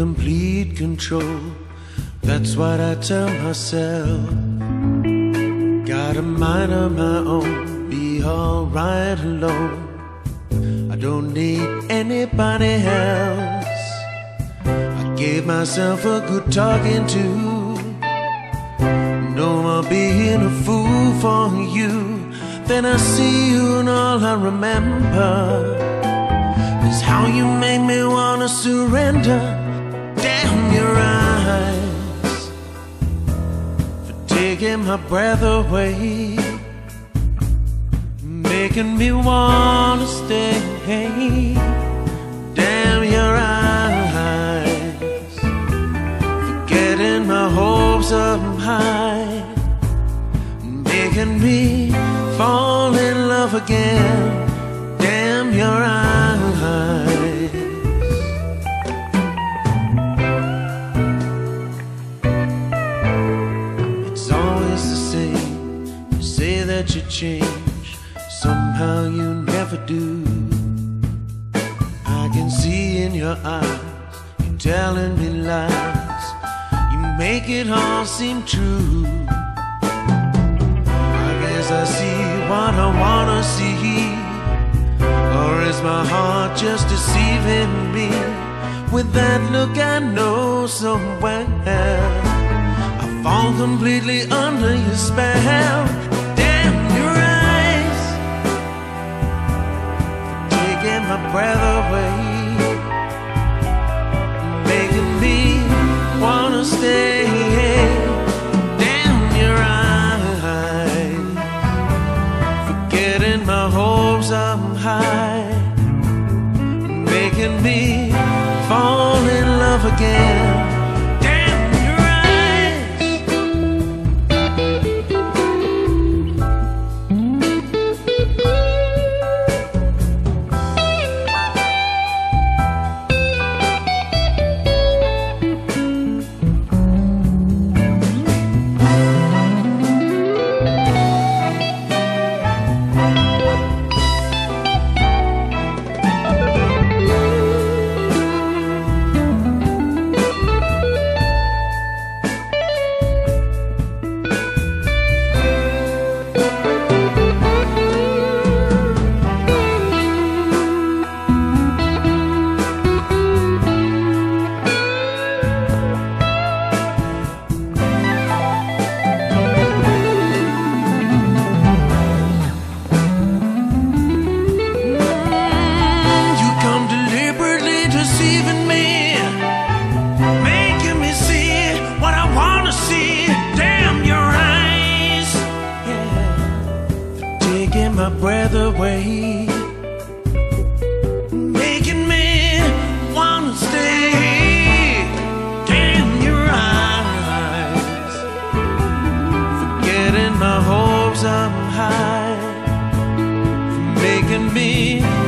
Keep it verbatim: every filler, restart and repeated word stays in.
complete control. That's what I tell myself. Got a mind of my own, be alright alone. I don't need anybody else. I gave myself a good talking to. No more being a fool for you. Then I see you and all I remember is how you make me wanna surrender. Damn your eyes for taking my breath away, making me wanna stay. Damn your eyes for getting my hopes up high, making me fall in love again. Damn your eyes. It's always the same. You say that you change, somehow you never do. I can see in your eyes, you're telling me lies. You make it all seem true. I guess I see what I wanna see. Or is my heart just deceiving me? With that look I know so well, I fall completely under your spell. Damn your eyes, taking my breath away, making me wanna stay. Damn your eyes, forgetting my hopes up high, making me fall in love again. My breath away, making me wanna stay. Damn your eyes, forgetting my hopes up high, making me